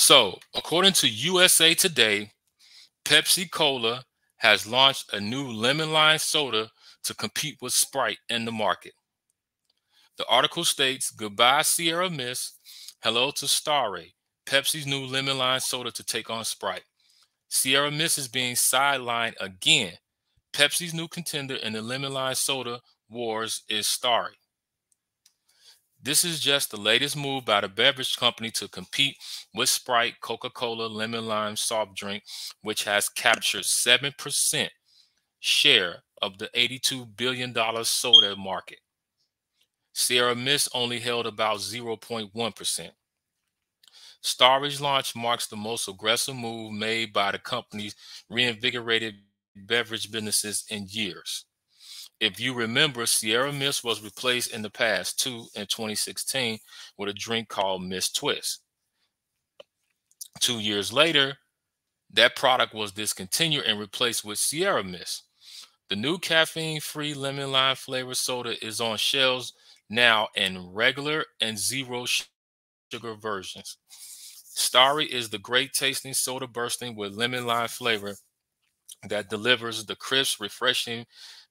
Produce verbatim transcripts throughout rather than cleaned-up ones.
So according to U S A Today, Pepsi Cola has launched a new lemon lime soda to compete with Sprite in the market. The article states, "Goodbye Sierra Mist, hello to Starry, Pepsi's new lemon lime soda to take on Sprite. Sierra Mist is being sidelined again. Pepsi's new contender in the lemon lime soda wars is Starry." This is just the latest move by the beverage company to compete with Sprite, Coca-Cola lemon lime soft drink, which has captured seven percent share of the eighty-two billion dollars soda market. Sierra Mist only held about zero point one percent. Starry's launch marks the most aggressive move made by the company's reinvigorated beverage businesses in years. If you remember, Sierra Mist was replaced in the past, too, in twenty sixteen with a drink called Mist Twist. Two years later, that product was discontinued and replaced with Sierra Mist. The new caffeine-free lemon lime flavored soda is on shelves now in regular and zero sugar versions. Starry is the great tasting soda bursting with lemon lime flavor that delivers the crisp, refreshing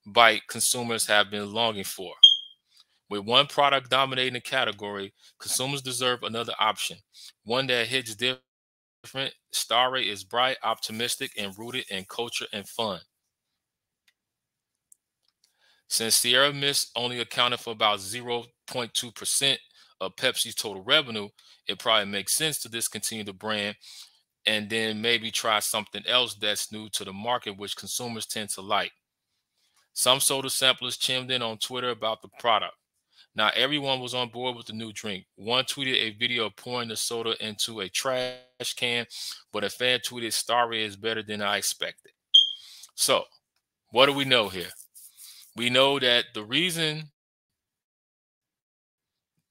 bite consumers have been longing for. With one product dominating the category, consumers deserve another option, one that hits different. Starry is bright, optimistic, and rooted in culture and fun. Since Sierra Mist only accounted for about zero point two percent of Pepsi's total revenue, it probably makes sense to discontinue the brand and then maybe try something else that's new to the market, which consumers tend to like. Some soda samplers chimed in on Twitter about the product. Not everyone was on board with the new drink. One tweeted a video of pouring the soda into a trash can, but a fan tweeted, "Starry is better than I expected." So what do we know here? We know that the reason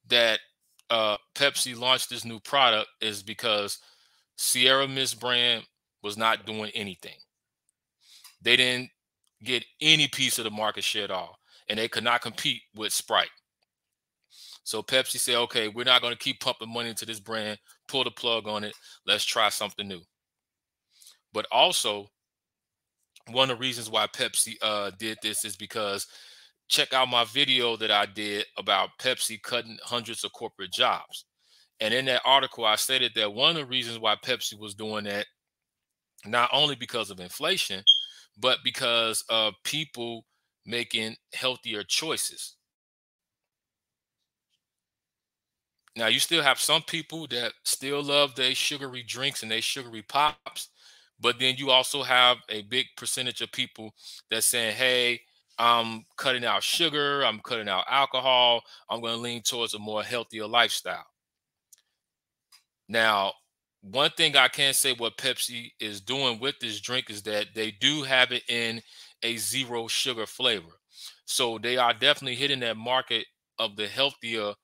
that uh, Pepsi launched this new product is because Sierra Mist brand was not doing anything. They didn't get any piece of the market share at all, and they could not compete with Sprite. So Pepsi said, okay, we're not going to keep pumping money into this brand, pull the plug on it, let's try something new. But also, one of the reasons why Pepsi uh did this is because, check out my video that I did about Pepsi cutting hundreds of corporate jobs, and in that article I stated that one of the reasons why Pepsi was doing that, not only because of inflation, but because of people making healthier choices. Now, you still have some people that still love their sugary drinks and their sugary pops, but then you also have a big percentage of people that's saying, hey, I'm cutting out sugar, I'm cutting out alcohol, I'm going to lean towards a more healthier lifestyle. Now, one thing I can say what Pepsi is doing with this drink is that they do have it in a zero sugar flavor. So they are definitely hitting that market of the healthier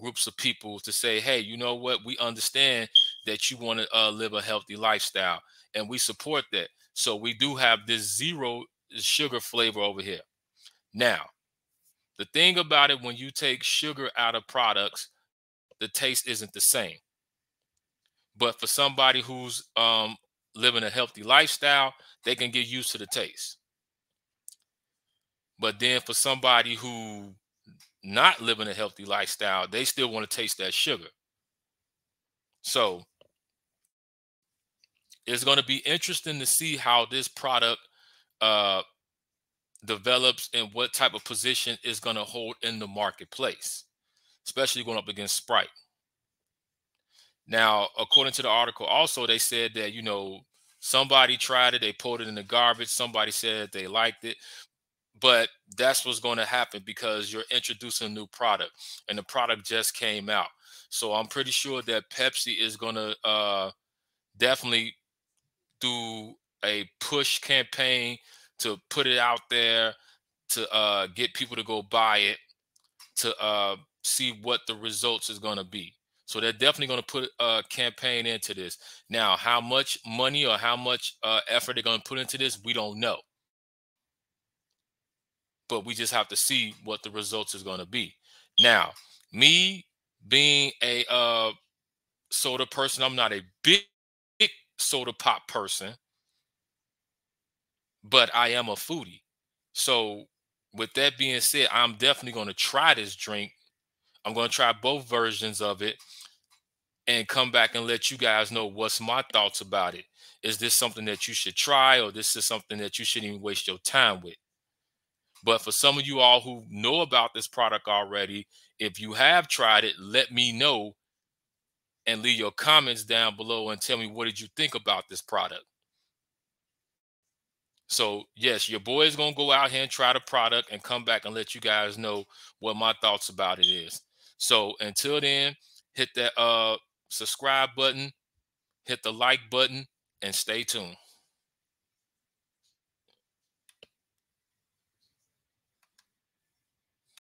groups of people to say, hey, you know what? We understand that you want to uh, live a healthy lifestyle, and we support that. So we do have this zero sugar flavor over here. Now, the thing about it, when you take sugar out of products, the taste isn't the same. But for somebody who's um, living a healthy lifestyle, they can get used to the taste. But then for somebody who not living a healthy lifestyle, they still want to taste that sugar. So it's going to be interesting to see how this product uh, develops and what type of position it's going to hold in the marketplace, especially going up against Sprite. Now, according to the article also, they said that, you know, somebody tried it, they pulled it in the garbage, somebody said they liked it, but that's what's going to happen because you're introducing a new product and the product just came out. So I'm pretty sure that Pepsi is going to uh, definitely do a push campaign to put it out there, to uh, get people to go buy it, to uh, see what the results is going to be. So they're definitely going to put a campaign into this. Now, how much money or how much uh, effort they're going to put into this, we don't know. But we just have to see what the results is going to be. Now, me being a uh, soda person. I'm not a big, big soda pop person, but I am a foodie. So with that being said, I'm definitely going to try this drink. I'm going to try both versions of it and come back and let you guys know what's my thoughts about it. Is this something that you should try, or this is something that you shouldn't even waste your time with? But for some of you all who know about this product already, if you have tried it, let me know and leave your comments down below and tell me, what did you think about this product? So yes, your boy is going to go out here and try the product and come back and let you guys know what my thoughts about it is. So until then, hit that uh, subscribe button, hit the like button, and stay tuned.